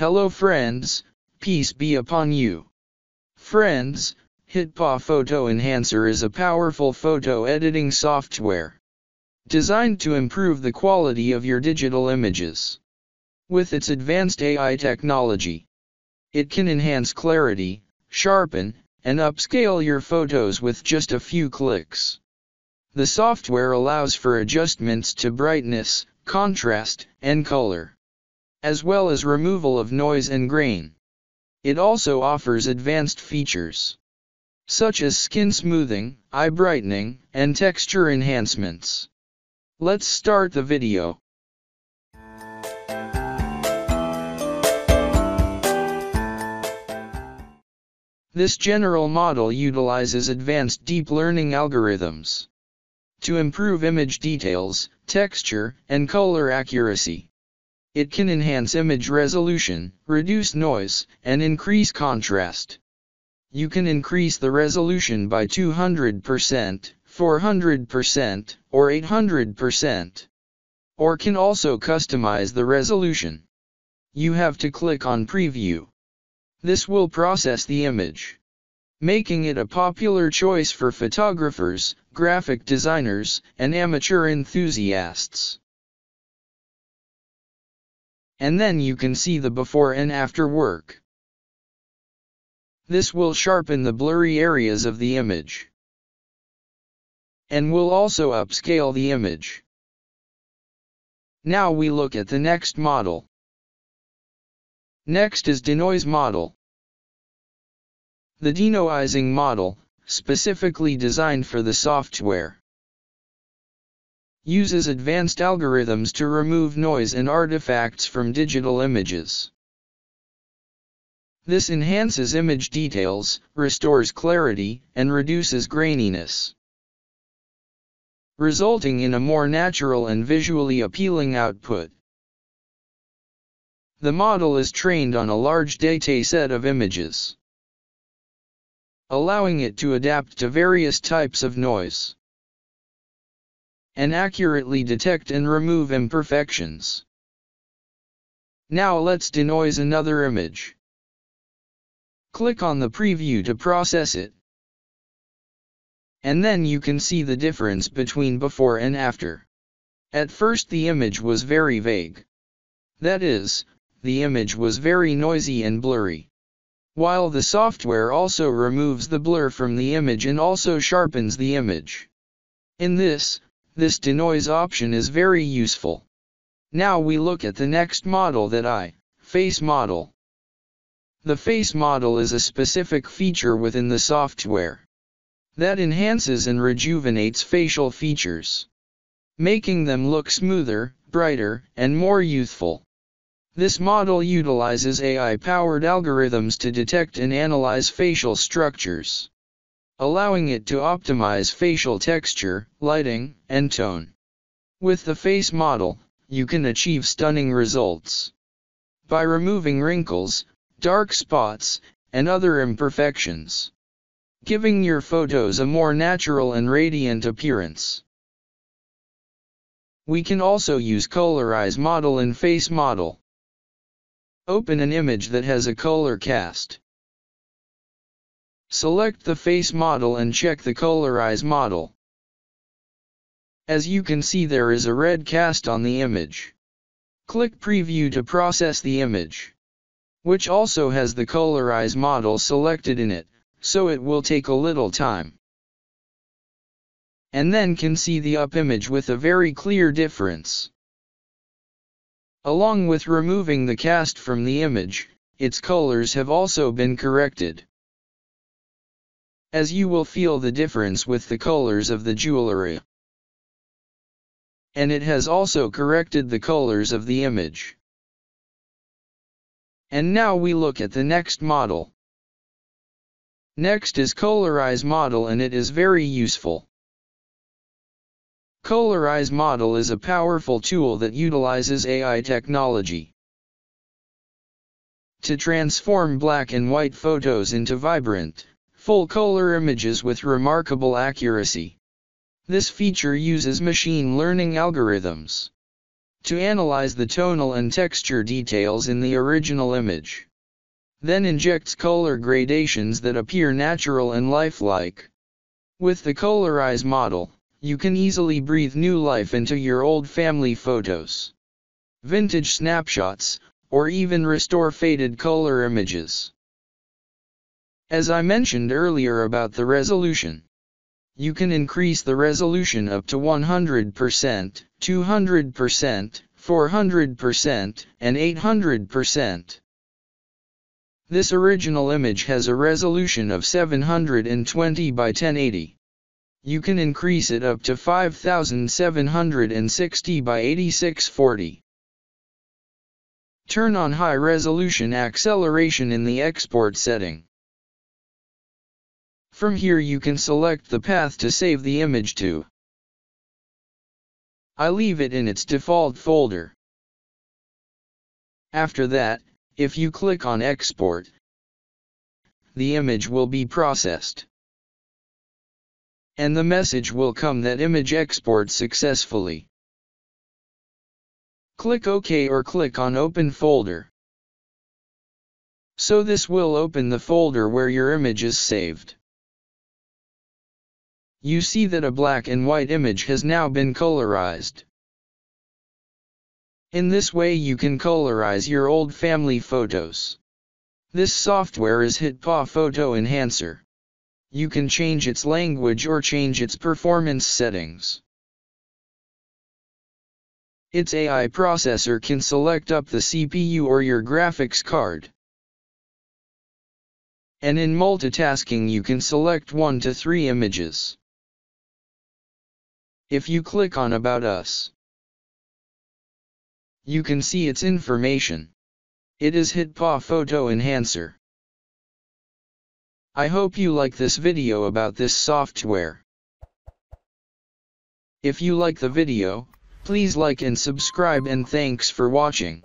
Hello friends, peace be upon you. Friends, HitPaw Photo Enhancer is a powerful photo editing software designed to improve the quality of your digital images. With its advanced AI technology, it can enhance clarity, sharpen, and upscale your photos with just a few clicks. The software allows for adjustments to brightness, contrast, and color, as well as removal of noise and grain. It also offers advanced features such as skin smoothing, eye brightening, and texture enhancements. Let's start the video. This general model utilizes advanced deep learning algorithms to improve image details, texture, and color accuracy. It can enhance image resolution, reduce noise, and increase contrast. You can increase the resolution by 200%, 400%, or 800%, or can also customize the resolution. You have to click on Preview. This will process the image, making it a popular choice for photographers, graphic designers, and amateur enthusiasts. And then you can see the before and after work. This will sharpen the blurry areas of the image and will also upscale the image. Now we look at the next model. Next is denoise model. The denoising model, specifically designed for the software, uses advanced algorithms to remove noise and artifacts from digital images. This enhances image details, restores clarity, and reduces graininess, resulting in a more natural and visually appealing output. The model is trained on a large dataset of images, allowing it to adapt to various types of noise and accurately detect and remove imperfections. Now let's denoise another image. Click on the preview to process it, and then you can see the difference between before and after. At first the image was very vague. That is, the image was very noisy and blurry, while the software also removes the blur from the image and also sharpens the image. In this denoise option is very useful. Now we look at the next model, face model. The face model is a specific feature within the software that enhances and rejuvenates facial features, making them look smoother, brighter, and more youthful. This model utilizes AI-powered algorithms to detect and analyze facial structures, allowing it to optimize facial texture, lighting, and tone. With the face model, you can achieve stunning results by removing wrinkles, dark spots, and other imperfections, giving your photos a more natural and radiant appearance. We can also use Colorize model in Face model. Open an image that has a color cast. Select the face model and check the Colorize model. As you can see, there is a red cast on the image. Click Preview to process the image, which also has the Colorize model selected in it, so it will take a little time, and then can see the up image with a very clear difference. Along with removing the cast from the image, its colors have also been corrected, as you will feel the difference with the colors of the jewelry, and it has also corrected the colors of the image. And now we look at the next model. Next is Colorize model, and it is very useful. Colorize model is a powerful tool that utilizes AI technology to transform black and white photos into vibrant, full-color images with remarkable accuracy. This feature uses machine learning algorithms to analyze the tonal and texture details in the original image. Then injects color gradations that appear natural and lifelike. With the Colorize model, you can easily breathe new life into your old family photos, vintage snapshots, or even restore faded color images. As I mentioned earlier about the resolution, you can increase the resolution up to 100%, 200%, 400%, and 800%. This original image has a resolution of 720 by 1080. You can increase it up to 5760 by 8640. Turn on high resolution acceleration in the export setting. From here you can select the path to save the image to. I leave it in its default folder. After that, if you click on Export, the image will be processed, and the message will come that image export successfully. Click OK or click on Open Folder. So this will open the folder where your image is saved. You see that a black and white image has now been colorized. In this way you can colorize your old family photos. This software is HitPaw Photo Enhancer. You can change its language or change its performance settings. Its AI processor can select up the CPU or your graphics card. And in multitasking you can select 1 to 3 images. If you click on About Us, you can see its information. It is HitPaw Photo Enhancer. I hope you like this video about this software. If you like the video, please like and subscribe, and thanks for watching.